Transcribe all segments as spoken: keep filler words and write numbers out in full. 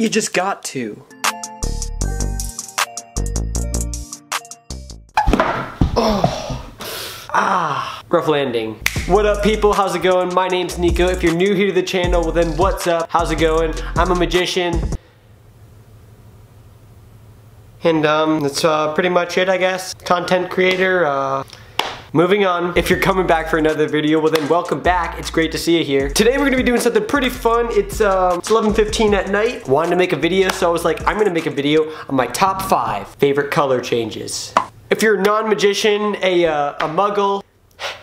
you just got to. Oh. Ah. Rough landing. What up people, how's it going? My name's Nico. If you're new here to the channel, well then what's up? How's it going? I'm a magician. And um, that's uh, pretty much it, I guess. Content creator, uh... moving on. If you're coming back for another video, well then welcome back. It's great to see you here. Today we're gonna be doing something pretty fun. It's um, it's eleven fifteen at night. Wanted to make a video, so I was like, I'm gonna make a video on my top five favorite color changes. If you're a non-magician, a, uh, a muggle,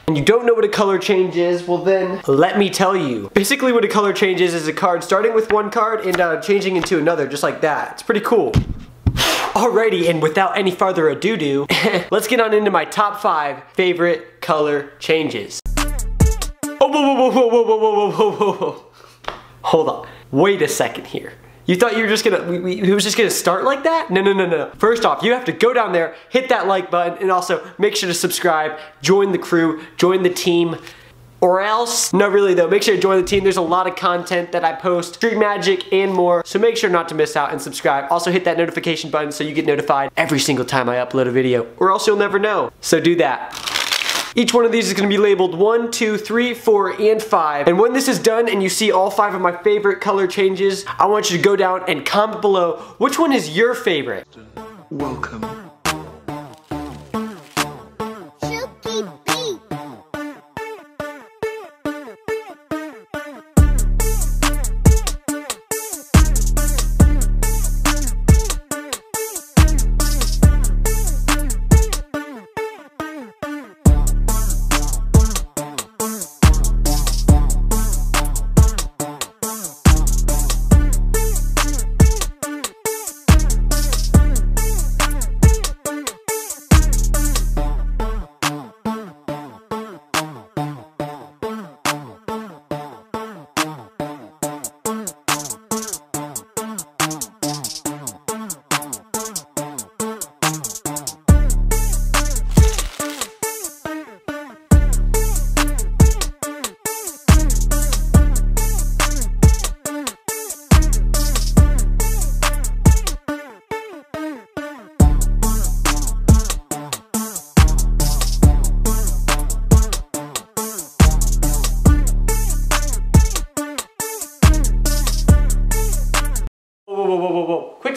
and you don't know what a color change is, well then, let me tell you. Basically what a color change is is a card starting with one card and uh, changing into another, just like that. It's pretty cool. Alrighty, and without any further ado, let's get on into my top five favorite color changes. Oh, whoa, whoa, whoa, whoa, whoa, whoa, whoa, whoa, whoa. Hold on, wait a second here. You thought you were just gonna, we, we, it was just gonna start like that? No, no, no, no. First off, you have to go down there, hit that like button, and also make sure to subscribe, join the crew, join the team. Or else, no really though, make sure to join the team. There's a lot of content that I post, street magic and more, so make sure not to miss out and subscribe. Also hit that notification button so you get notified every single time I upload a video, or else you'll never know. So do that. Each one of these is gonna be labeled one, two, three, four, and five. And when this is done and you see all five of my favorite color changes, I want you to go down and comment below which one is your favorite. Welcome. Chuki.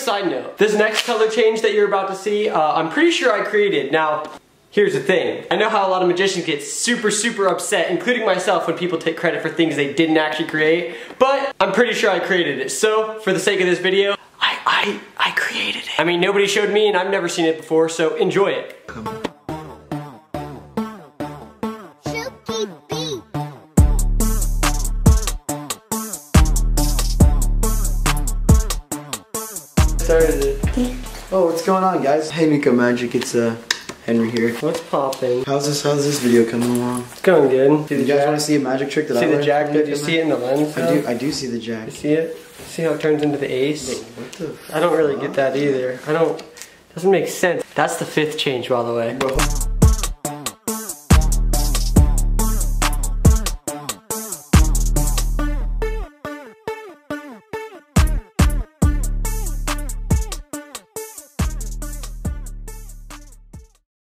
Side note, this next color change that you're about to see, uh, I'm pretty sure I created. Now, here's the thing. I know how a lot of magicians get super, super upset, including myself, when people take credit for things they didn't actually create, but I'm pretty sure I created it. So, for the sake of this video, I, I, I created it. I mean, nobody showed me and I've never seen it before, so enjoy it. Come on. Oh, what's going on, guys? Hey, Nico Magic, it's uh, Henry here. What's popping? How's this? How's this video coming along? It's going good. Do you guys want to see a magic trick that I learned? See the jack? Do you see it in the lens? I do. I do see the jack. You see it? See how it turns into the ace? What the? I don't really get that either. I don't. Doesn't make sense. That's the fifth change, by the way. Bro.